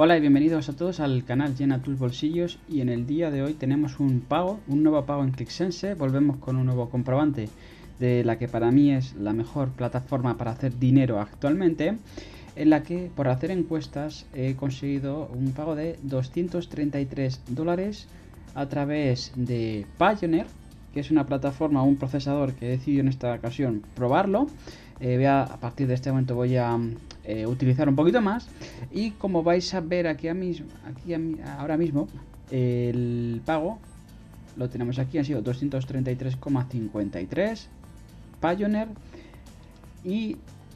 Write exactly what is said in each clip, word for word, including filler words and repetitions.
Hola y bienvenidos a todos al canal Llena Tus Bolsillos, y en el día de hoy tenemos un pago, un nuevo pago en Clixsense. Volvemos con un nuevo comprobante de la que para mí es la mejor plataforma para hacer dinero actualmente, en la que por hacer encuestas he conseguido un pago de doscientos treinta y tres dólares a través de Payoneer, que es una plataforma, un procesador que he decidido en esta ocasión probarlo. Eh, voy a, a partir de este momento voy a eh, utilizar un poquito más, y como vais a ver aquí, a mis, aquí a mi, ahora mismo eh, el pago lo tenemos aquí, han sido doscientos treinta y tres coma cincuenta y tres Payoneer, y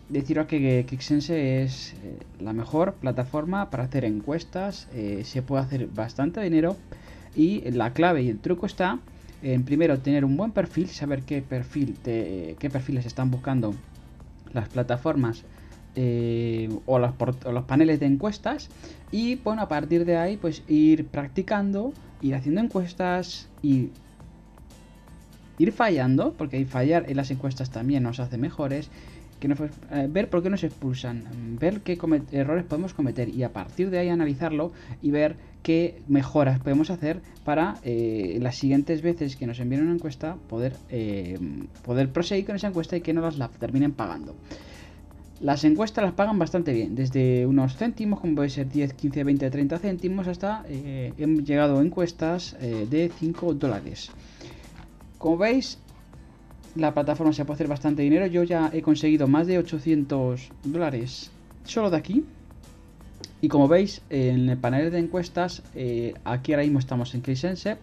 deciros que Clixsense es eh, la mejor plataforma para hacer encuestas. Eh, se puede hacer bastante dinero, y la clave y el truco está en primero tener un buen perfil, saber qué perfil te, qué perfiles están buscando las plataformas eh, o, los, o los paneles de encuestas, y bueno, a partir de ahí pues ir practicando, ir haciendo encuestas y ir fallando, porque fallar en las encuestas también nos hace mejores, que nos, eh, ver por qué nos expulsan, ver qué errores podemos cometer, y a partir de ahí analizarlo y ver qué mejoras podemos hacer para eh, las siguientes veces que nos envíen una encuesta poder, eh, poder proseguir con esa encuesta y que no las la terminen pagando. Las encuestas las pagan bastante bien, desde unos céntimos, como puede ser diez, quince, veinte, treinta céntimos, hasta eh, hemos llegado a encuestas eh, de cinco dólares. Como veis, la plataforma se puede hacer bastante dinero. Yo ya he conseguido más de ochocientos dólares solo de aquí. Y como veis, en el panel de encuestas, eh, aquí ahora mismo estamos en Clixsense,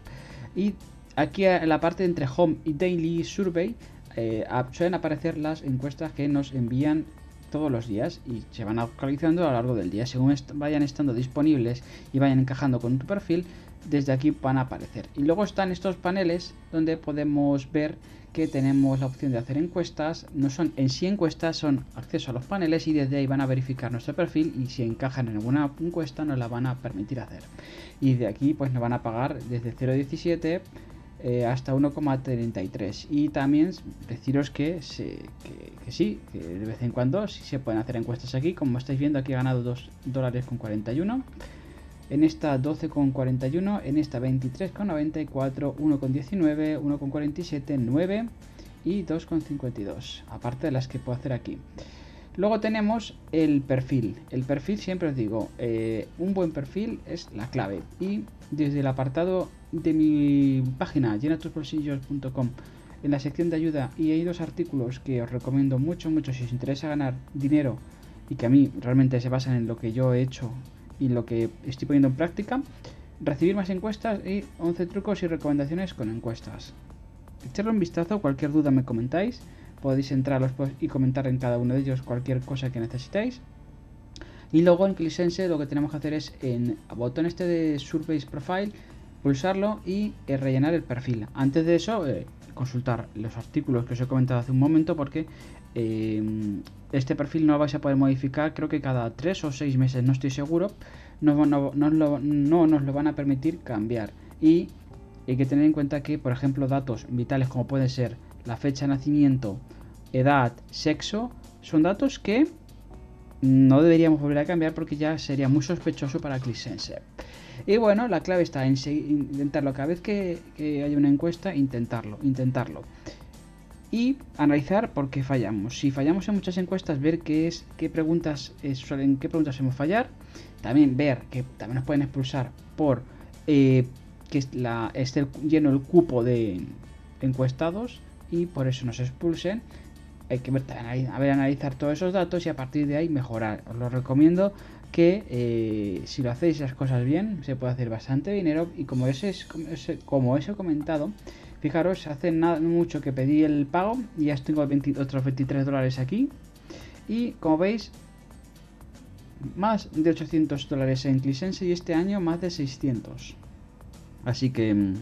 y aquí en la parte entre Home y Daily Survey eh, suelen aparecer las encuestas que nos envían todos los días, y se van actualizando a lo largo del día. Según est- vayan estando disponibles y vayan encajando con tu perfil, desde aquí van a aparecer. Y luego están estos paneles donde podemos ver que tenemos la opción de hacer encuestas. No son en sí encuestas, son acceso a los paneles, y desde ahí van a verificar nuestro perfil, y si encajan en alguna encuesta nos la van a permitir hacer, y de aquí pues nos van a pagar desde cero coma diecisiete Eh, hasta uno coma treinta y tres. Y también deciros que, se, que, que sí, que de vez en cuando sí se pueden hacer encuestas aquí. Como estáis viendo, aquí he ganado dos dólares con cuarenta y uno, en esta doce con cuarenta y uno, en esta veintitrés con noventa y cuatro, uno con diecinueve, uno con cuarenta y siete, nueve y dos con cincuenta y dos, aparte de las que puedo hacer aquí. Luego tenemos el perfil. El perfil, siempre os digo, eh, un buen perfil es la clave. Y desde el apartado de mi página llena tus bolsillos punto com, en la sección de ayuda, y hay dos artículos que os recomiendo mucho, mucho si os interesa ganar dinero, y que a mí realmente se basan en lo que yo he hecho y en lo que estoy poniendo en práctica. Recibir más encuestas y once trucos y recomendaciones con encuestas. Echarle un vistazo, cualquier duda me comentáis. Podéis entrar los posts y comentar en cada uno de ellos cualquier cosa que necesitáis. Y luego en Clixsense lo que tenemos que hacer es, en el botón este de Surveys Profile, pulsarlo y eh, rellenar el perfil. Antes de eso, eh, consultar los artículos que os he comentado hace un momento, porque eh, este perfil no lo vais a poder modificar, creo que cada tres o seis meses, no estoy seguro, no, no, no, no, no nos lo van a permitir cambiar. Y hay que tener en cuenta que, por ejemplo, datos vitales como pueden ser la fecha de nacimiento, edad, sexo, son datos que no deberíamos volver a cambiar, porque ya sería muy sospechoso para Clixsense. Y bueno, la clave está en intentarlo. Cada vez que, que haya una encuesta, intentarlo, intentarlo. Y analizar por qué fallamos. Si fallamos en muchas encuestas, ver qué es, qué preguntas suelen, qué preguntas hacemos fallar. También ver que también nos pueden expulsar por eh, que la, esté lleno el cupo de encuestados, y por eso nos expulsen. Hay que ver, a ver, analizar todos esos datos y a partir de ahí mejorar. Os lo recomiendo, que eh, si lo hacéis las cosas bien, se puede hacer bastante dinero. Y como, ese es, como, ese, como os he comentado, fijaros, hace nada mucho que pedí el pago y ya tengo otros veintitrés dólares aquí. Y como veis, más de ochocientos dólares en Clixsense, y este año más de seiscientos. Así que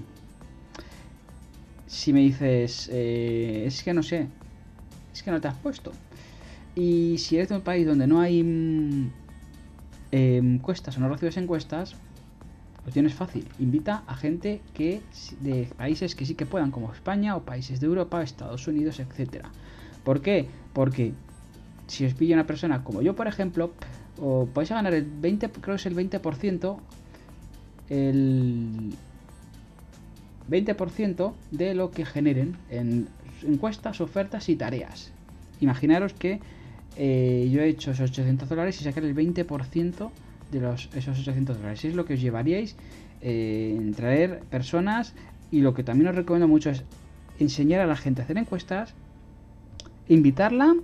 si me dices, eh, es que no sé, es que no te has puesto, y si eres de un país donde no hay mm, eh, encuestas o no recibes encuestas, lo tienes fácil. Invita a gente que de países que sí que puedan, como España o países de Europa, Estados Unidos, etcétera. ¿Por qué? Porque si os pilla una persona como yo, por ejemplo, o vais a ganar el veinte, creo que es el veinte por ciento, el veinte por ciento de lo que generen en encuestas, ofertas y tareas. Imaginaros que eh, yo he hecho esos ochocientos dólares y sacar el veinte por ciento de los, esos ochocientos dólares. Es lo que os llevaríais eh, en traer personas, y lo que también os recomiendo mucho es enseñar a la gente a hacer encuestas, invitarla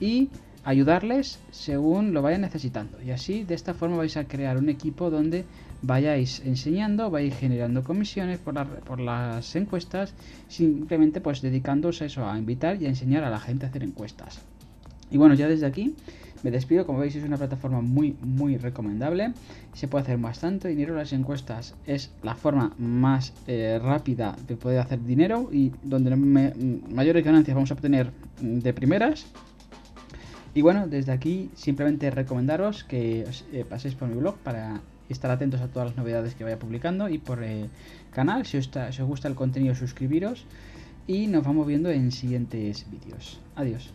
y ayudarles según lo vayan necesitando, y así de esta forma vais a crear un equipo donde vayáis enseñando, vais generando comisiones por, la, por las encuestas, simplemente pues dedicándose a eso, a invitar y a enseñar a la gente a hacer encuestas. Y bueno, ya desde aquí me despido. Como veis, es una plataforma muy muy recomendable, se puede hacer bastante dinero. Las encuestas es la forma más eh, rápida de poder hacer dinero y donde me, mayores ganancias vamos a obtener de primeras. Y bueno, desde aquí simplemente recomendaros que os eh, paséis por mi blog para estar atentos a todas las novedades que vaya publicando, y por el eh, canal, si os, está, si os gusta el contenido, suscribiros, y nos vamos viendo en siguientes vídeos. Adiós.